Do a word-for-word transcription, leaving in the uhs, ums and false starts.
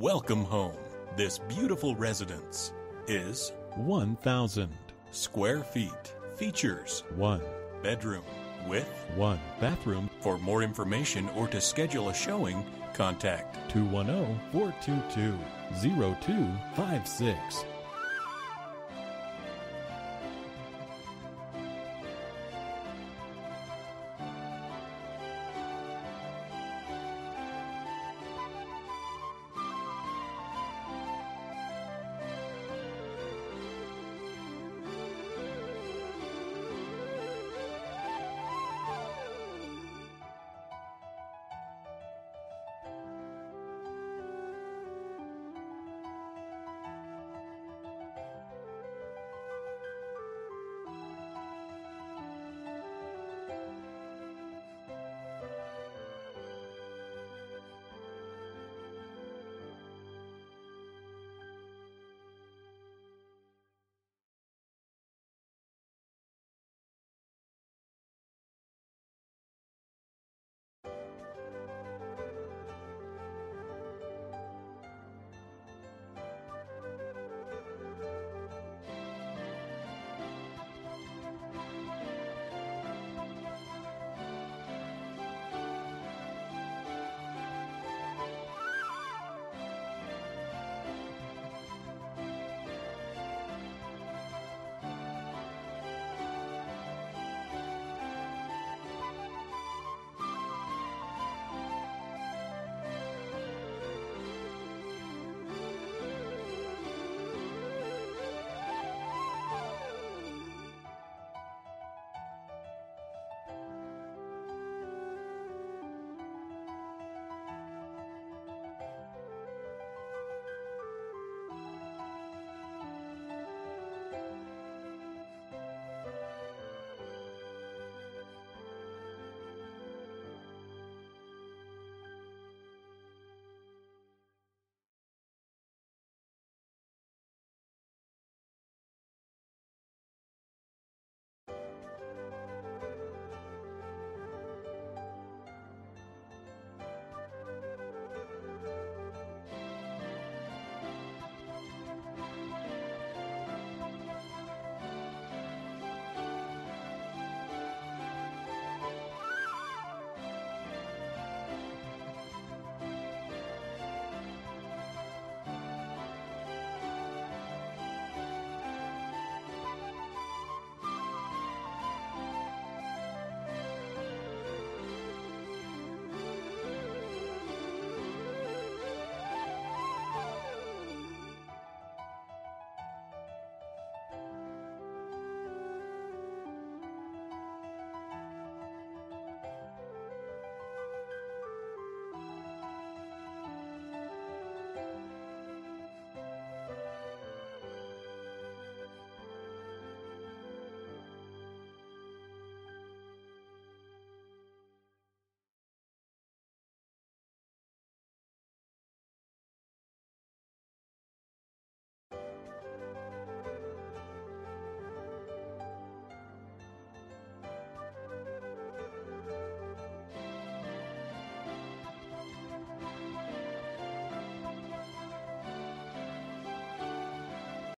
Welcome home. This beautiful residence is one thousand square feet. Features one bedroom with one bathroom. For more information or to schedule a showing, contact two one zero, four two two, zero two five six.